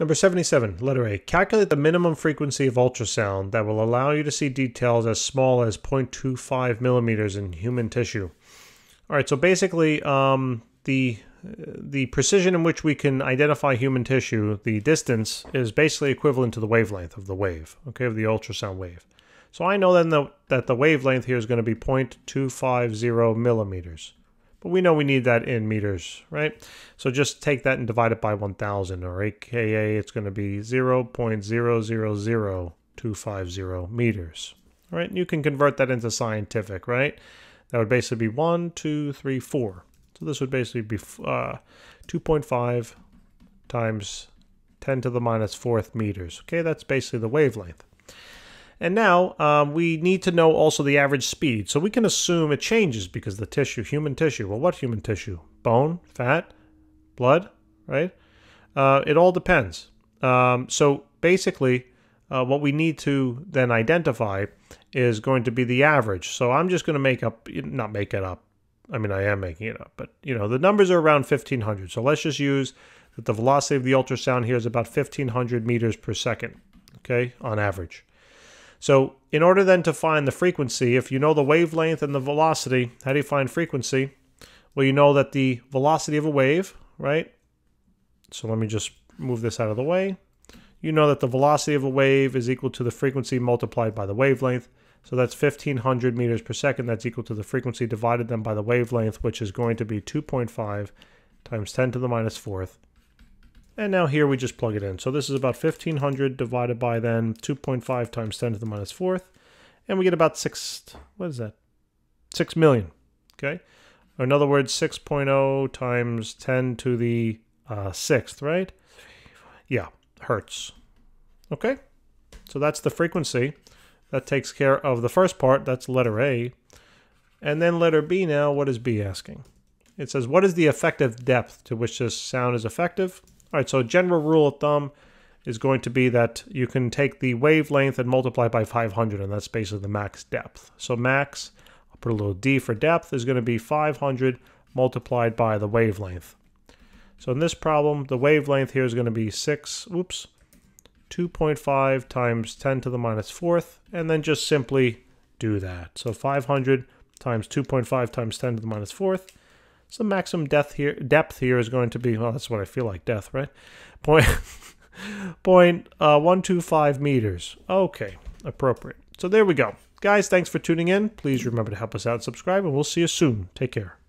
Number 77, letter A, calculate the minimum frequency of ultrasound that will allow you to see details as small as 0.25 millimeters in human tissue. All right, so basically the precision in which we can identify human tissue, the distance, is basically equivalent to the wavelength of the wave, okay, of the ultrasound wave. So I know then that the wavelength here is going to be 0.250 millimeters. But we know we need that in meters, right? So just take that and divide it by 1,000, or aka it's going to be 0.000250 meters. All right, and you can convert that into scientific, right? That would basically be 1, 2, 3, 4. So this would basically be 2.5 times 10 to the minus 4th meters. Okay, that's basically the wavelength. And now we need to know also the average speed. So we can assume it changes because the tissue, human tissue. Well, what human tissue? Bone, fat, blood, right? It all depends. So basically what we need to then identify is going to be the average. So I'm just going to make up, not make it up. I mean, I am making it up, but you know, the numbers are around 1,500. So let's just use that the velocity of the ultrasound here is about 1,500 meters per second, okay, on average. So in order then to find the frequency, if you know the wavelength and the velocity, how do you find frequency? Well, you know that the velocity of a wave, right? So let me just move this out of the way. You know that the velocity of a wave is equal to the frequency multiplied by the wavelength. So that's 1,500 meters per second. That's equal to the frequency divided then by the wavelength, which is going to be 2.5 times 10 to the minus 4th. And now here we just plug it in. So this is about 1,500 divided by then 2.5 times 10 to the minus 4th. And we get about 6 million, okay? Or in other words, 6.0 times 10 to the 6th, right? Yeah, hertz, okay? So that's the frequency. That takes care of the first part. That's letter A. And then letter B now, what is B asking? It says, what is the effective depth to which this sound is effective? All right, so general rule of thumb is going to be that you can take the wavelength and multiply by 500, and that's basically the max depth. So max, I'll put a little D for depth, is going to be 500 multiplied by the wavelength. So in this problem, the wavelength here is going to be 2.5 times 10 to the minus 4th, and then just simply do that. So 500 times 2.5 times 10 to the minus 4th. So maximum depth here is going to be, well, that's what I feel like, death, right? 125 meters. Okay, appropriate. So there we go. Guys, thanks for tuning in. Please remember to help us out and subscribe, and we'll see you soon. Take care.